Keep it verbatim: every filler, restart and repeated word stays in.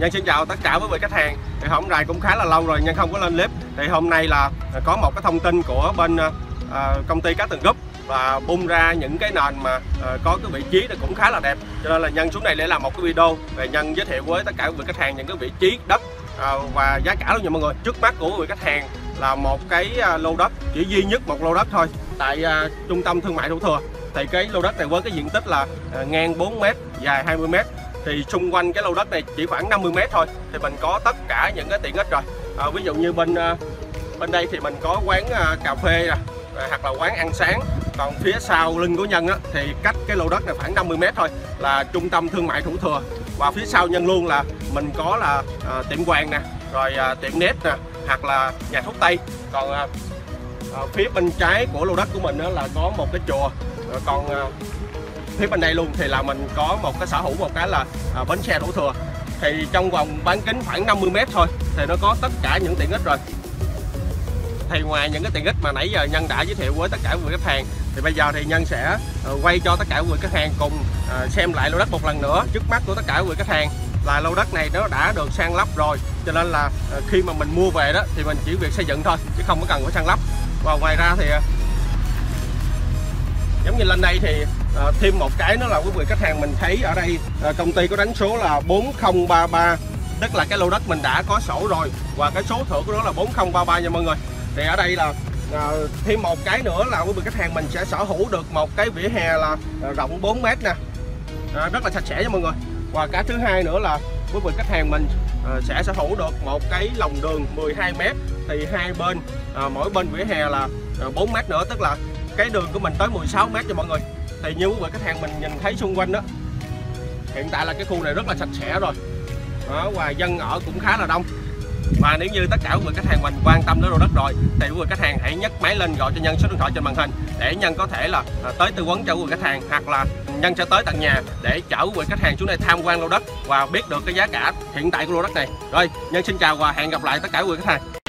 Nhân xin chào tất cả quý vị khách hàng. Thì hôm nay cũng khá là lâu rồi Nhân không có lên clip. Thì hôm nay là có một cái thông tin của bên à, công ty Cát Tường Group và bung ra những cái nền mà à, có cái vị trí thì cũng khá là đẹp. Cho nên là Nhân xuống đây để làm một cái video về Nhân giới thiệu với tất cả quý vị khách hàng những cái vị trí đất à, và giá cả luôn nha mọi người. Trước mắt của quý vị khách hàng là một cái lô đất, chỉ duy nhất một lô đất thôi, tại à, trung tâm thương mại Thủ Thừa. Thì cái lô đất này với cái diện tích là à, ngang bốn mét, dài hai mươi mét. Thì xung quanh cái lô đất này chỉ khoảng năm mươi mét thôi thì mình có tất cả những cái tiện ích rồi. à, Ví dụ như bên à, bên đây thì mình có quán à, cà phê nè, à, hoặc là quán ăn sáng. Còn phía sau lưng của Nhân á, thì cách cái lô đất này khoảng năm mươi mét thôi là trung tâm thương mại Thủ Thừa. Và phía sau Nhân luôn là mình có là à, tiệm vàng nè, rồi à, tiệm nét nè, hoặc là nhà thuốc tây. Còn à, à, phía bên trái của lô đất của mình á, là có một cái chùa. Rồi còn à, phía bên đây luôn thì là mình có một cái sở hữu một cái là à, bến xe Thủ Thừa. Thì trong vòng bán kính khoảng năm mươi mét thôi thì nó có tất cả những tiện ích rồi. Thì ngoài những cái tiện ích mà nãy giờ Nhân đã giới thiệu với tất cả quý vị khách hàng thì bây giờ thì Nhân sẽ à, quay cho tất cả quý vị khách hàng cùng à, xem lại lô đất một lần nữa. Trước mắt của tất cả quý vị khách hàng là lô đất này nó đã được san lấp rồi, cho nên là à, khi mà mình mua về đó thì mình chỉ việc xây dựng thôi chứ không có cần phải san lấp. Và ngoài ra thì à, giống như lên đây thì à, thêm một cái nữa là quý vị khách hàng mình thấy ở đây à, công ty có đánh số là bốn không ba ba, tức là cái lô đất mình đã có sổ rồi và cái số thửa của nó là bốn không ba ba nha mọi người. Thì ở đây là à, thêm một cái nữa là quý vị khách hàng mình sẽ sở hữu được một cái vỉa hè là à, rộng bốn mét nè, à, rất là sạch sẽ nha mọi người. Và cái thứ hai nữa là quý vị khách hàng mình à, sẽ sở hữu được một cái lòng đường mười hai mét, thì hai bên à, mỗi bên vỉa hè là à, bốn mét nữa, tức là cái đường của mình tới mười sáu mét cho mọi người. Thì như quý vị khách hàng mình nhìn thấy xung quanh đó, hiện tại là cái khu này rất là sạch sẽ rồi đó, và dân ở cũng khá là đông. Và nếu như tất cả quý vị khách hàng mình quan tâm đến lô đất rồi thì quý vị khách hàng hãy nhấc máy lên gọi cho Nhân số điện thoại trên màn hình để Nhân có thể là tới tư vấn cho quý vị khách hàng, hoặc là Nhân sẽ tới tận nhà để chở quý vị khách hàng xuống đây tham quan lô đất và biết được cái giá cả hiện tại của lô đất này. Rồi Nhân xin chào và hẹn gặp lại tất cả quý vị khách hàng.